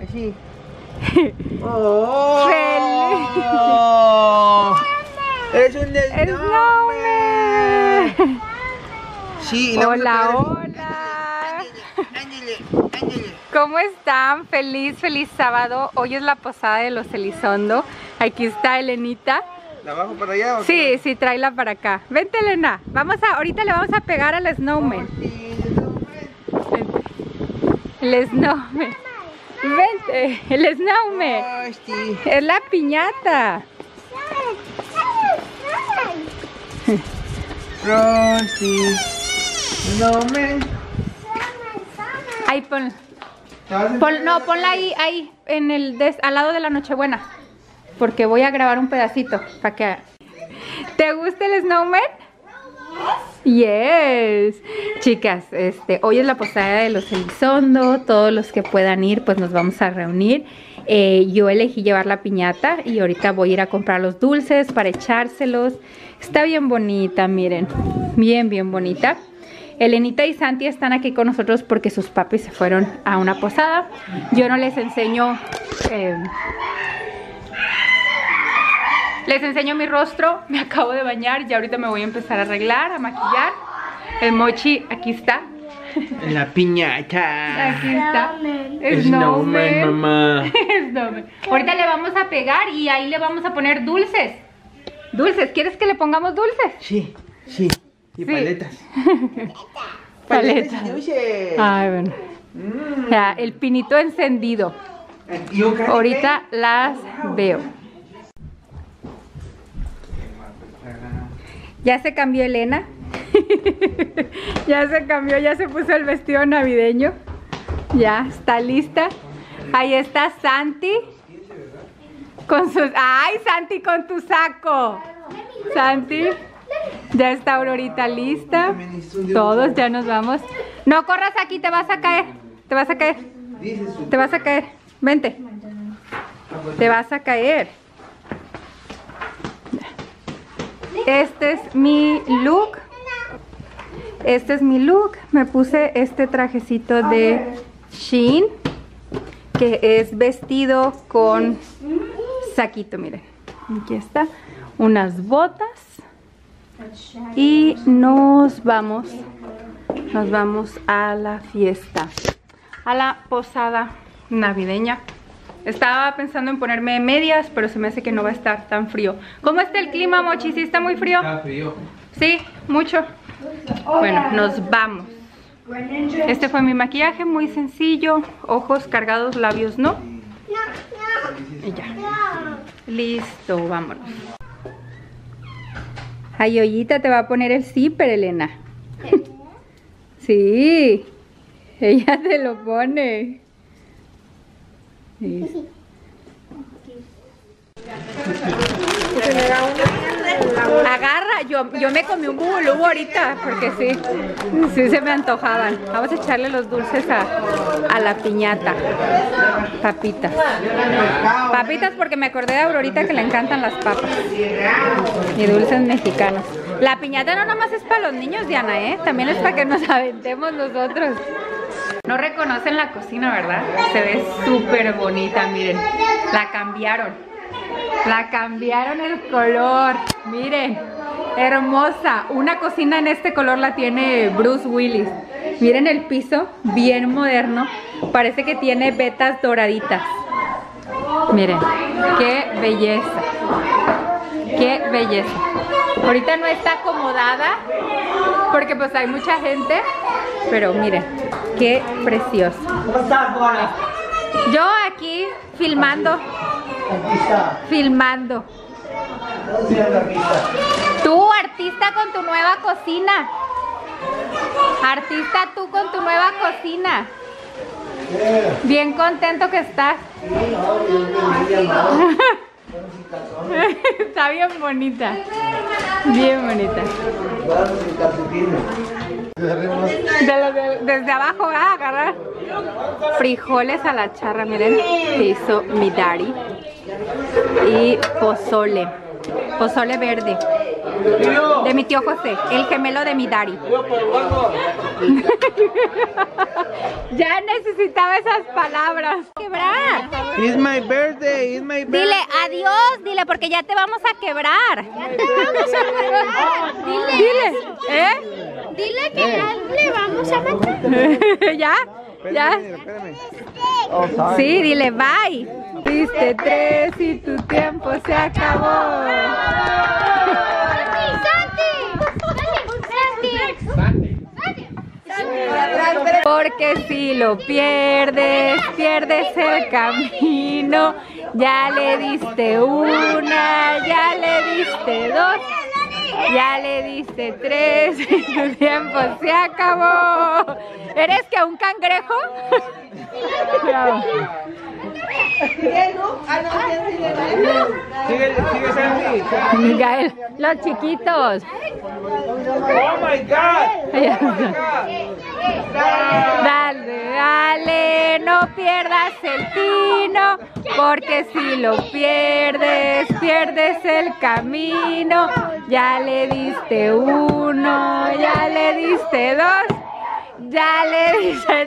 Aquí. ¡Oh! ¡Feliz! Oh, ¡es un desnome! Sí, hola, hola. Ándale. ¿Cómo están? Feliz sábado. Hoy es la posada de los Elizondo. Aquí está Elenita. ¿La bajo para allá? ¿O sí, sí, tráela para acá. Vente, Elena. Vamos a, ahorita le vamos a pegar al snowman. Oh, sí, el snowman. Vente, el snowman. Oh, sí. Es la piñata. Frosty. Snowman. Ahí pon, no, ponla ahí en el al lado de la Nochebuena, porque voy a grabar un pedacito para que. ¿Te gusta el snowman? Yes. Chicas, hoy es la posada de los Elizondo. Todos los que puedan ir, pues nos vamos a reunir. Yo elegí llevar la piñata y ahorita voy a ir a comprar los dulces para echárselos. Está bien bonita, miren. Bien bonita. Elenita y Santi están aquí con nosotros porque sus papis se fueron a una posada. Yo no les enseño... Les enseño mi rostro, me acabo de bañar y ahorita me voy a empezar a arreglar, a maquillar. El mochi, aquí está. La piñata. Aquí está. Snowman, mamá. Snowman. Ahorita le vamos a pegar y ahí le vamos a poner dulces. Dulces, ¿quieres que le pongamos dulces? Sí, sí. Y sí. Paletas. Paletas. Dulces. Ay, bueno. O sea, el pinito encendido. Ahorita las veo. Ya se cambió Elena. Ya se cambió, ya se puso el vestido navideño. Ya está lista. Ahí está Santi. Con sus... ¡Ay, Santi, con tu saco! Santi. Ya está Aurorita lista. Todos ya nos vamos. No corras aquí, te vas a caer. Te vas a caer. Te vas a caer. Vente. Te vas a caer. Este es mi look. Me puse este trajecito de Shein, que es vestido con saquito, miren. Aquí está. Unas botas. Y nos vamos. Nos vamos a la fiesta. A la posada navideña. Estaba pensando en ponerme medias, pero se me hace que no va a estar tan frío. ¿Cómo está el clima, Mochi? ¿Sí está muy frío? Está frío. Sí, mucho. Bueno, nos vamos. Este fue mi maquillaje, muy sencillo. Ojos cargados, labios no. Y ya. Listo, vámonos. Ay, Ollita, te va a poner el zipper, Elena. Sí. Ella te lo pone. Sí. Agarra, yo me comí un bubulú ahorita porque sí se me antojaban. Vamos a echarle los dulces a la piñata. Papitas. Papitas porque me acordé de Aurorita que le encantan las papas. Y dulces mexicanos. La piñata no nomás es para los niños, Diana, ¿eh? También es para que nos aventemos nosotros. No reconocen la cocina, ¿verdad? Se ve súper bonita, miren. La cambiaron. El color. Miren, hermosa. Una cocina en este color la tiene Bruce Willis. Miren el piso, bien moderno. Parece que tiene vetas doraditas. Miren, qué belleza. Qué belleza. Ahorita no está acomodada porque pues hay mucha gente. Pero miren, qué precioso. Yo aquí filmando. Tú, artista con tu nueva cocina. Artista tú con tu nueva cocina. Bien contento que estás. Está bien bonita. Bien bonita. Desde abajo va a agarrar. Frijoles a la charra, miren, que hizo mi Dari. Y pozole verde. De mi tío José, el gemelo de mi Dari. Ya necesitaba esas palabras. Quebrar. It's my birthday, it's my birthday. Dile adiós, dile, porque ya te vamos a quebrar. Ya te vamos a matar. Dile que ya le vamos a matar. ¿Ya? ¿Ya? Espérame. Sí, dile bye. Diste 3 y tu tiempo se acabó. Porque si lo pierdes, pierdes el camino. Ya le diste 1, ya le diste 2, ya le diste 3 y tu tiempo se acabó. ¿Eres que un cangrejo? Miguel, los chiquitos. Oh my God. Dale, dale, no pierdas el tino, porque si lo pierdes, pierdes el camino. Ya le diste 1, ya le diste 2. Ya le diste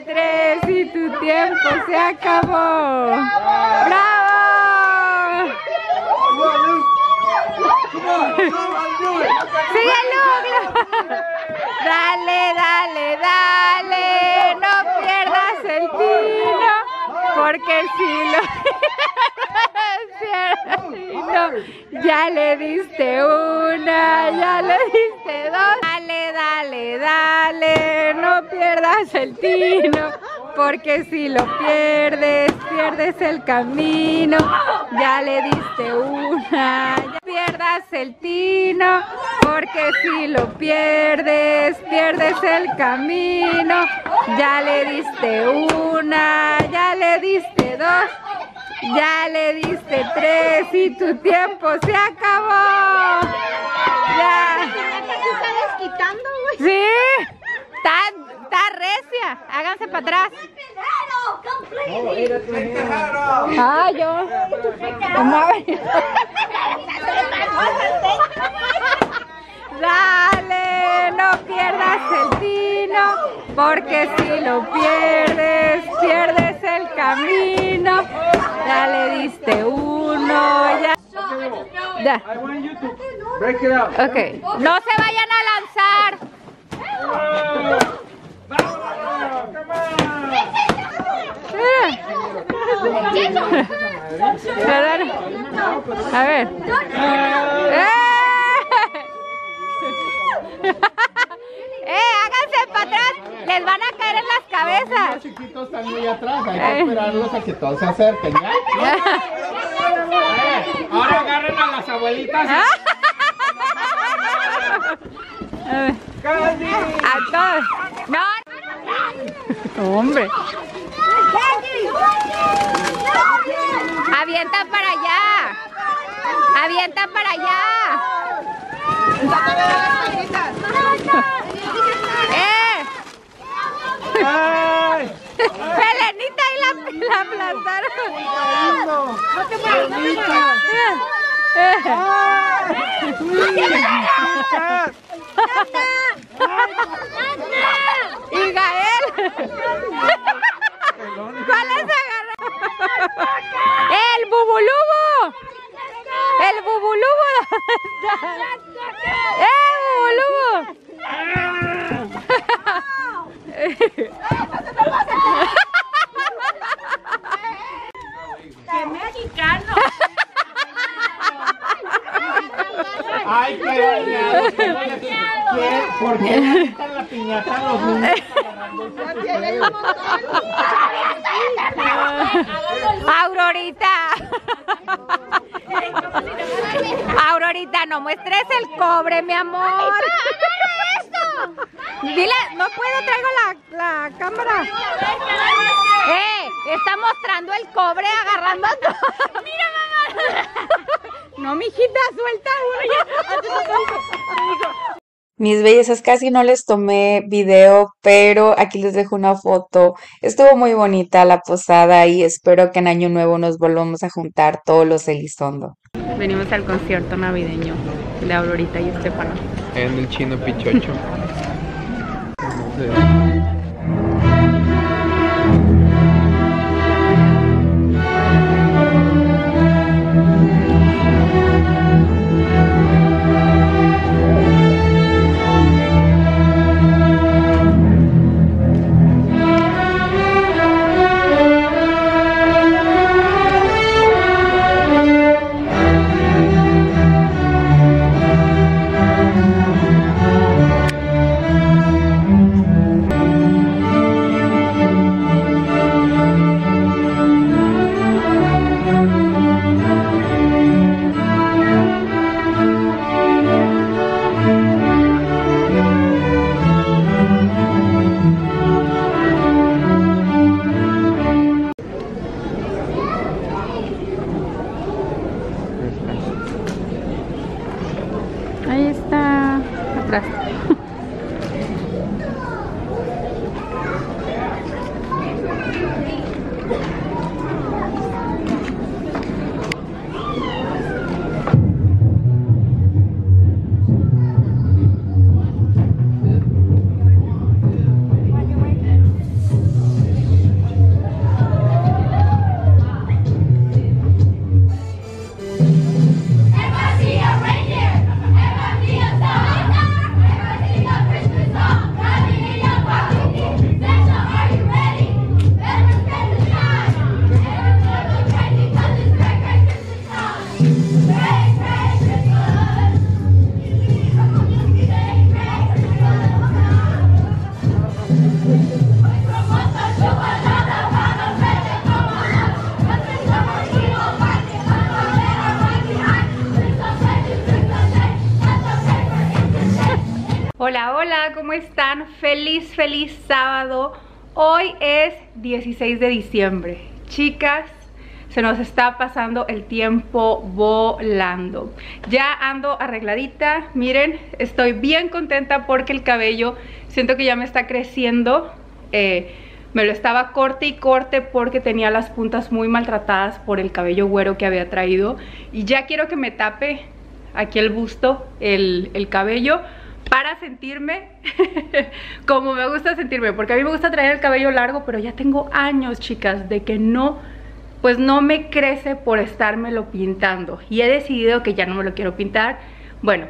3 y tu tiempo se acabó. ¡Bravo! ¡Síguelo! Dale, dale, dale. No pierdas el tino, porque si lo pierdes el tino, ya le diste 1, ya le diste 2. Dale, dale, dale. No pierdas el tino, porque si lo pierdes, pierdes el camino. Ya le diste 1. Ya pierdas el tino, porque si lo pierdes, pierdes el camino. Ya le diste 1, ya le diste 2, ya le diste 3 y tu tiempo se acabó. Ya. ¿Te estás quitando, güey? Sí. Está recia, háganse para atrás. Ah, yo. Dale, no pierdas el tino, porque si lo pierdes, pierdes el camino. Ya le diste 1, ya. Okay. No se vayan a lanzar. A ver. Háganse para atrás, les van a caer en las cabezas. Los chiquitos están muy atrás, hay que esperarlos a que todos se acerquen. Ahora agarren a las abuelitas. A ver. A todos. No. Hombre. Avienta para allá. Avienta para allá. Pelenita y la aplastaron. No te mueras, no te mueras. Y Gael. ¿Cuál es agarrar? El bubulubo. El bubulubo. El bubulubo. ¡Qué mexicano! ¡Ay, qué bañado! ¿Por qué le quitan la piñata a los niños? ¡Aurorita! ¡Aurorita, no muestres el cobre, mi amor! ¡Esto! Dile, no puedo, traigo la cámara. Está mostrando el cobre agarrando todo. ¡Mira, mamá! No, mijita, suelta. Mis bellezas, casi no les tomé video, pero aquí les dejo una foto. Estuvo muy bonita la posada y espero que en Año Nuevo nos volvamos a juntar todos los Elizondo. Venimos al concierto navideño. de Aurorita y Estefano. En el chino pichocho. Sí. Hola, hola, ¿cómo están? Feliz sábado. Hoy es 16 de diciembre. Chicas, se nos está pasando el tiempo volando. Ya ando arregladita, miren, estoy bien contenta porque el cabello siento que ya me está creciendo. Me lo estaba corte y corte porque tenía las puntas muy maltratadas por el cabello güero que había traído. Y ya quiero que me tape aquí el busto, el cabello, para sentirme como me gusta sentirme, porque a mí me gusta traer el cabello largo, pero ya tengo años, chicas, de que no, pues no me crece por estármelo pintando, y he decidido que ya no me lo quiero pintar. Bueno,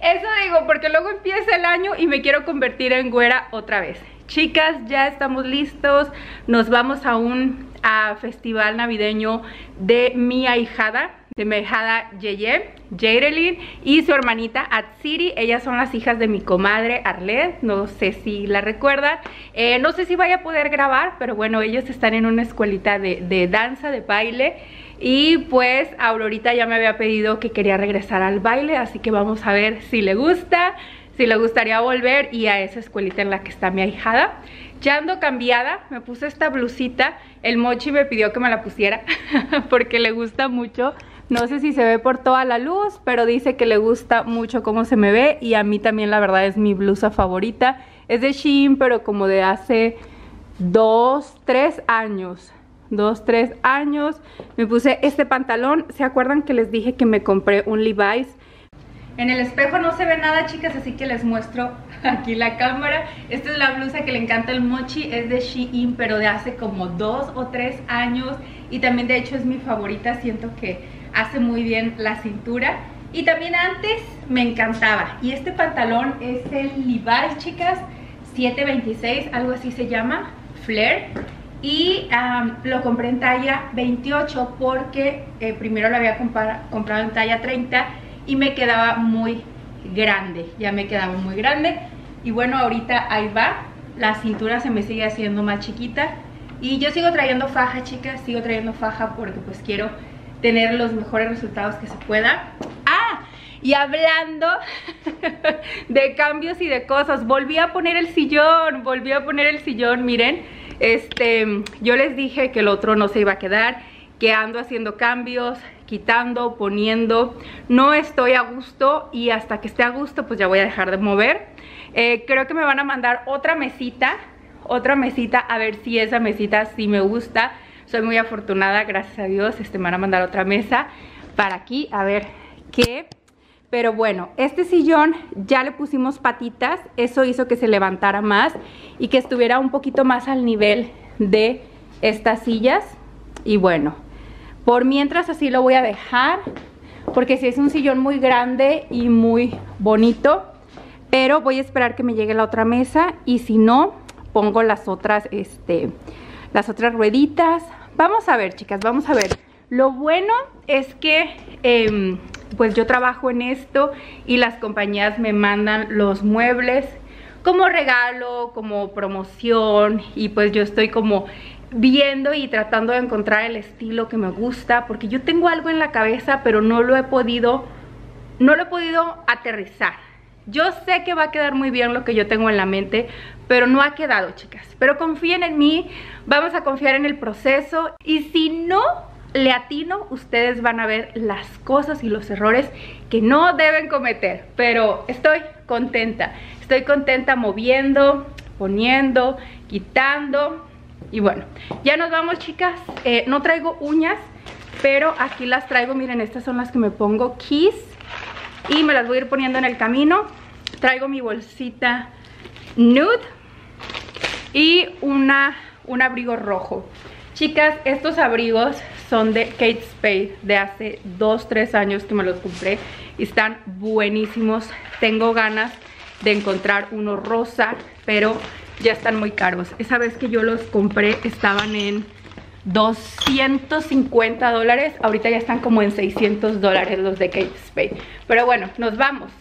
eso digo, porque luego empieza el año y me quiero convertir en güera otra vez. Chicas, ya estamos listos, nos vamos a festival navideño de mi ahijada, Yeye, Jayrelin, y su hermanita Atsiri. Ellas son las hijas de mi comadre Arlet, no sé si la recuerdan. No sé si vaya a poder grabar, pero bueno, ellas están en una escuelita de danza, de baile. Y pues Aurorita ya me había pedido que quería regresar al baile, así que vamos a ver si le gusta, si le gustaría volver, y a esa escuelita en la que está mi ahijada. Ya ando cambiada, me puse esta blusita, el Mochi me pidió que me la pusiera porque le gusta mucho. No sé si se ve por toda la luz, pero dice que le gusta mucho cómo se me ve. Y a mí también, la verdad, es mi blusa favorita. Es de Shein, pero como de hace 2, 3 años. 2, 3 años. Me puse este pantalón. ¿Se acuerdan que les dije que me compré un Levi's? En el espejo no se ve nada, chicas, así que les muestro aquí la cámara. Esta es la blusa que le encanta el Mochi, es de Shein, pero de hace como 2 o 3 años. Y también, de hecho, es mi favorita, siento que hace muy bien la cintura. Y también antes me encantaba. Y este pantalón es el Levi's, chicas, 726, algo así se llama, flare. Y lo compré en talla 28 porque primero lo había comprado en talla 30 y me quedaba muy grande, ya me quedaba muy grande. Y bueno, ahorita ahí va, la cintura se me sigue haciendo más chiquita. Y yo sigo trayendo faja, chicas, sigo trayendo faja porque pues quiero tener los mejores resultados que se pueda. ¡Ah! Y hablando de cambios y de cosas, volví a poner el sillón, miren. Yo les dije que el otro no se iba a quedar, que ando haciendo cambios, quitando, poniendo. No estoy a gusto y hasta que esté a gusto pues ya voy a dejar de mover. Creo que me van a mandar otra mesita, a ver si esa mesita sí me gusta. Soy muy afortunada, gracias a Dios. Me van a mandar otra mesa para aquí, a ver qué Pero bueno, este sillón ya le pusimos patitas, eso hizo que se levantara más y que estuviera un poquito más al nivel de estas sillas. Y bueno, por mientras así lo voy a dejar, porque sí es un sillón muy grande y muy bonito. Pero voy a esperar que me llegue la otra mesa y si no, pongo las otras rueditas. Vamos a ver, chicas, vamos a ver. Lo bueno es que... pues yo trabajo en esto y las compañías me mandan los muebles como regalo, como promoción, y pues yo estoy como viendo y tratando de encontrar el estilo que me gusta, porque yo tengo algo en la cabeza pero no lo he podido aterrizar. Yo sé que va a quedar muy bien lo que yo tengo en la mente, pero no ha quedado, chicas. Pero confíen en mí, vamos a confiar en el proceso, y si no le atino, ustedes van a ver las cosas y los errores que no deben cometer. Pero estoy contenta moviendo, poniendo, quitando. Y bueno, ya nos vamos, chicas. No traigo uñas, pero aquí las traigo. Miren, estas son las que me pongo Kiss y me las voy a ir poniendo en el camino. Traigo mi bolsita nude y un abrigo rojo. Chicas, estos abrigos son de Kate Spade, de hace 2-3 años que me los compré y están buenísimos. Tengo ganas de encontrar uno rosa, pero ya están muy caros. Esa vez que yo los compré estaban en $250, ahorita ya están como en $600 los de Kate Spade. Pero bueno, nos vamos.